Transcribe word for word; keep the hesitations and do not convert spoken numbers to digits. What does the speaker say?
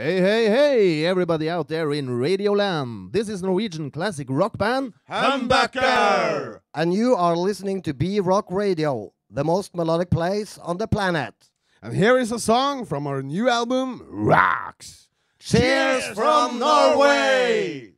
Hey, hey, hey, everybody out there in Radioland. This is Norwegian classic rock band Humbucker. And you are listening to B-Rock Radio, the most melodic place on the planet. And here is a song from our new album, Rocks. Cheers, Cheers from Norway!